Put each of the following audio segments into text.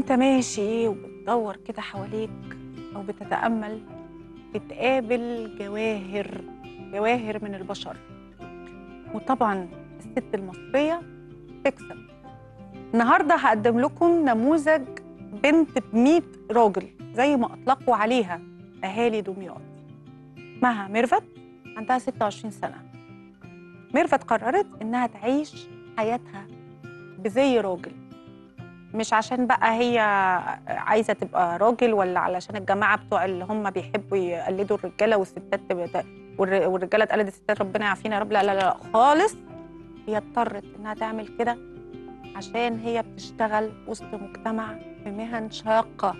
انت ماشي وبتدور كده حواليك او بتتامل بتقابل جواهر من البشر، وطبعا الست المصريه تكسب. النهارده هقدم لكم نموذج بنت ب100 راجل زي ما اطلقوا عليها اهالي دمياط. اسمها ميرفت، عندها 26 سنه. ميرفت قررت انها تعيش حياتها بزي راجل، مش عشان بقى هي عايزه تبقى راجل ولا علشان الجماعه بتوع اللي هم بيحبوا يقلدوا الرجاله والستات والرجاله تقلد الستات، ربنا يعافينا يا رب. لا لا لا خالص، هي اضطرت انها تعمل كده عشان هي بتشتغل وسط مجتمع بمهن شاقه،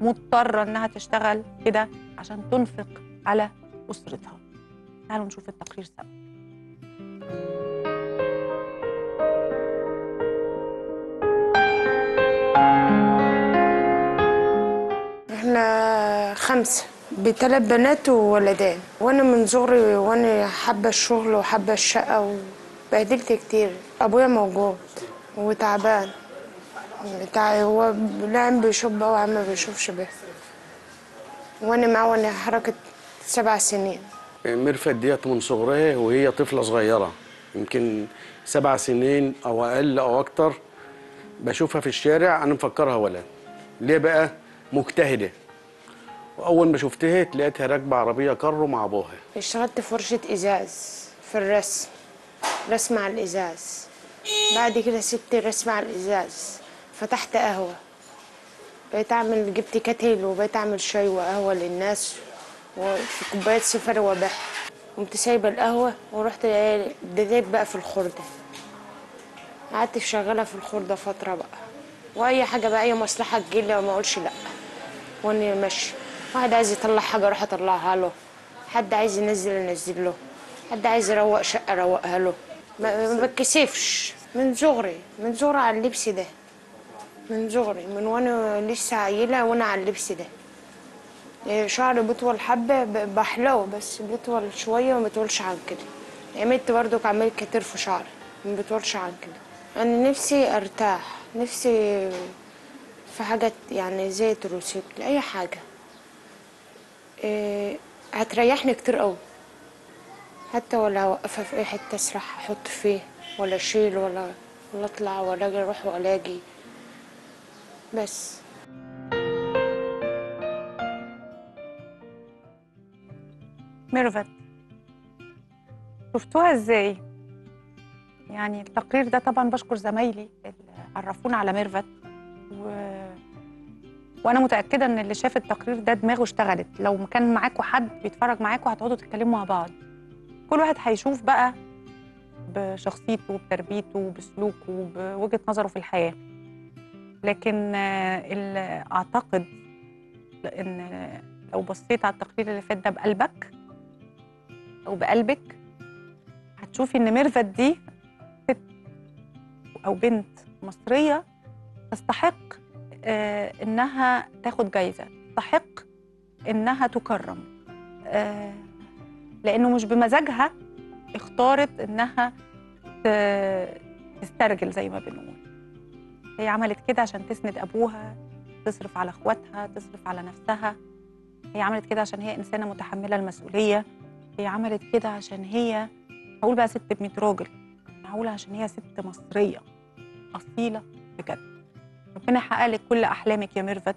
مضطره انها تشتغل كده عشان تنفق على اسرتها. تعالوا نشوف التقرير سوا. احنا 5، ب3 بنات وولدان، وانا من صغري وانا حابه الشغل وحابه الشقه، وبهدلت كتير. ابويا موجود وتعبان، هو نايم بيشوف بقى وعم ما بيشوفش بيه، وانا معاه وانا حركه 7 سنين. ميرفت ديت من صغرها وهي طفله صغيره، يمكن 7 سنين او اقل او اكتر، بشوفها في الشارع انا مفكرها ولد. ليه بقى؟ مجتهده. واول ما شفتها لقيتها راكبه عربيه كارو مع ابوها. اشتغلت في ورشه ازاز، في الرسم، رسم على الازاز. بعد كده سبت الرسم على الازاز، فتحت قهوه، بقيت اعمل، جبت كاتل وبقيت اعمل شاي وقهوه للناس وفي كوبايه سفر وبح. قمت سايبه القهوه ورحت بديت بقى في الخرده، قعدت شغاله في الخرده فتره بقى، واي حاجه بقى اي مصلحه تجيلي وما اقولش لا، واني ماشي. واحد عايز يطلع حاجه اروح اطلعها له، حد عايز ينزل انزل له، حد عايز يروق شقه اروقها له. ما بتكسفش. من صغري على اللبس ده، من صغري، من وانا لسه عيله وانا على اللبس ده. شعري بطول حبه بحلو، بس بطول شويه وما بطولش عن كده. عملت برضك عملت كتير في شعري، ما بطولش عن كده. انا نفسي ارتاح، نفسي في حاجة يعني زي تروسيكل، أي حاجة هتريحني كتير قوي، حتى ولا أوقفها في أي حتة أسرح أحط فيه ولا أشيل ولا أطلع ولا أجي أروح ولا أجي. بس ميرفت شفتوها إزاي؟ يعني التقرير ده طبعا بشكر زمايلي اللي عرفونا على ميرفت، وانا متاكده ان اللي شاف التقرير ده دماغه اشتغلت. لو كان معاكوا حد بيتفرج معاكوا هتقعدوا تتكلموا مع بعض، كل واحد هيشوف بقى بشخصيته وبتربيته بسلوكه وبوجهه نظره في الحياه. لكن اللي اعتقد ان لو بصيت على التقرير اللي فات ده بقلبك او بقلبك هتشوفي ان ميرفت دي ست او بنت مصريه تستحق إنها تاخد جايزة، تستحق إنها تكرم، لأنه مش بمزاجها اختارت إنها تسترجل زي ما بنقول. هي عملت كده عشان تسند أبوها، تصرف على إخواتها، تصرف على نفسها. هي عملت كده عشان هي إنسانة متحملة المسؤولية. هي عملت كده عشان هي، هقول بقى ست ب100 راجل، هقول عشان هي ست مصرية أصيلة بجد. ربنا يحقق لك كل احلامك يا ميرفت،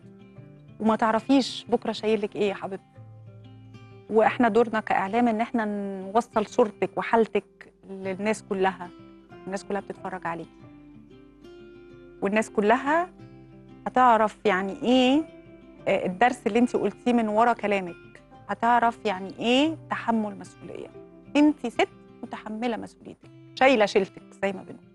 وما تعرفيش بكره شايل لك ايه يا حبيبتي. واحنا دورنا كاعلام ان احنا نوصل صورتك وحالتك للناس كلها. الناس كلها بتتفرج عليكي، والناس كلها هتعرف يعني ايه الدرس اللي انت قلتيه من ورا كلامك، هتعرف يعني ايه تحمل مسؤوليه. انت ست متحمله مسؤوليتك، شايله شيلتك زي ما بنقول.